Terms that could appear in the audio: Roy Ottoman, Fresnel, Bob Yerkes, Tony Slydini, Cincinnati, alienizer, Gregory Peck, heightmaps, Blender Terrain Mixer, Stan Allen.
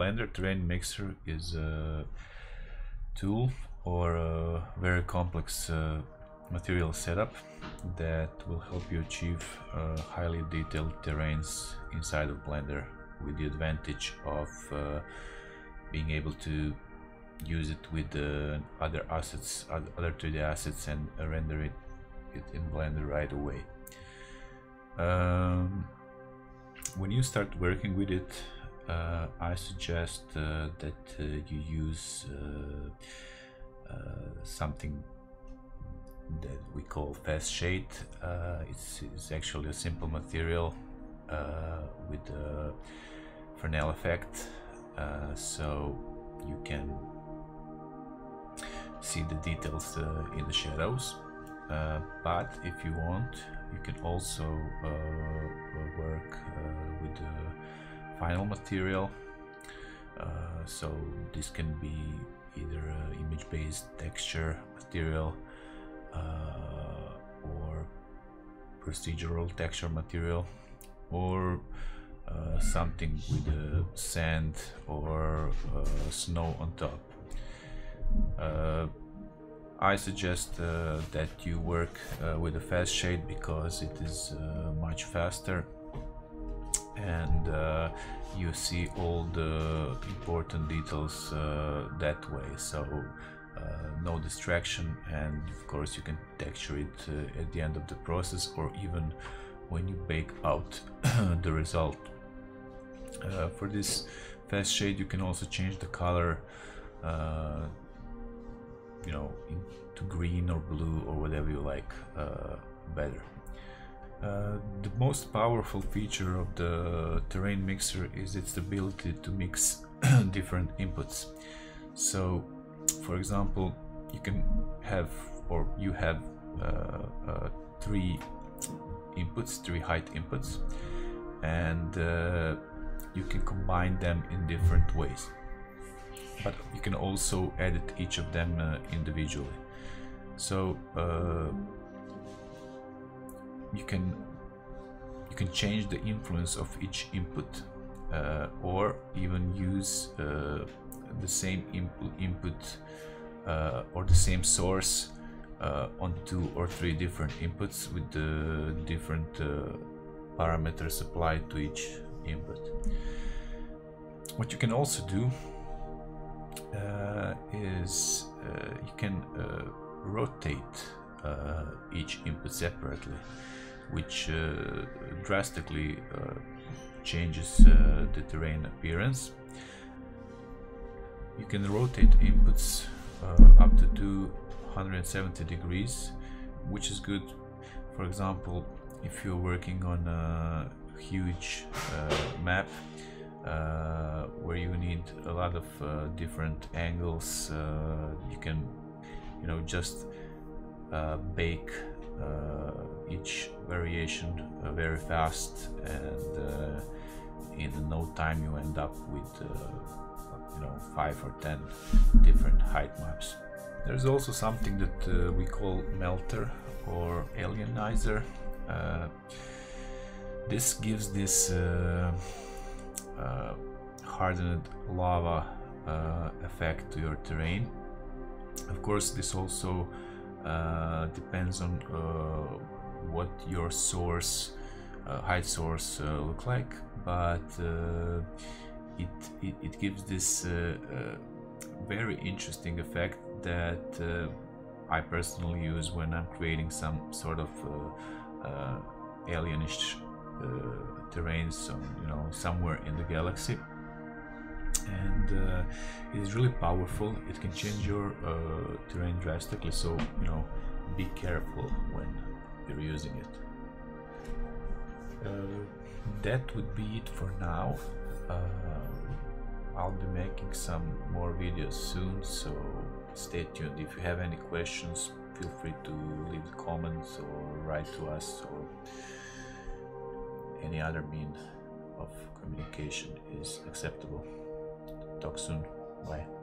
Blender Terrain Mixer is a tool or a very complex material setup that will help you achieve highly detailed terrains inside of Blender, with the advantage of being able to use it with other assets, other 3D assets, and render it in Blender right away. When you start working with it, I suggest that you use something that we call fast shade. It's actually a simple material with a Fresnel effect, so you can see the details in the shadows. But if you want, you can also work with the final material. So this can be either image-based texture material, or procedural texture material, or something with sand or snow on top. I suggest that you work with a fast shade because it is much faster, and you see all the important details that way. So no distraction, and of course you can texture it at the end of the process, or even when you bake out the result. For this fast shade you can also change the color, you know, to green or blue or whatever you like better. The most powerful feature of the Terrain Mixer is its ability to mix different inputs. So for example, you can have, or you have three inputs, three height inputs, and you can combine them in different ways, but you can also edit each of them individually. So you can change the influence of each input, or even use the same input or the same source on two or three different inputs with the different parameters applied to each input. What you can also do is you can rotate each input separately, which drastically changes the terrain appearance. You can rotate inputs up to 270 degrees, which is good, for example, if you're working on a huge map where you need a lot of different angles. You can, you know, just bake each variation very fast, and in no time you end up with you know, 5 or 10 different height maps. There's also something that we call melter or alienizer. This gives this hardened lava effect to your terrain. Of course, this also depends on what your source, height source, look like, but it gives this very interesting effect that I personally use when I'm creating some sort of alienish terrains, you know, somewhere in the galaxy, and it's really powerful. It can change your terrain drastically, so, you know, be careful when you're using it. That would be it for now. I'll be making some more videos soon, so stay tuned. If you have any questions, feel free to leave comments or write to us, or any other means of communication is acceptable. Talk soon. Bye.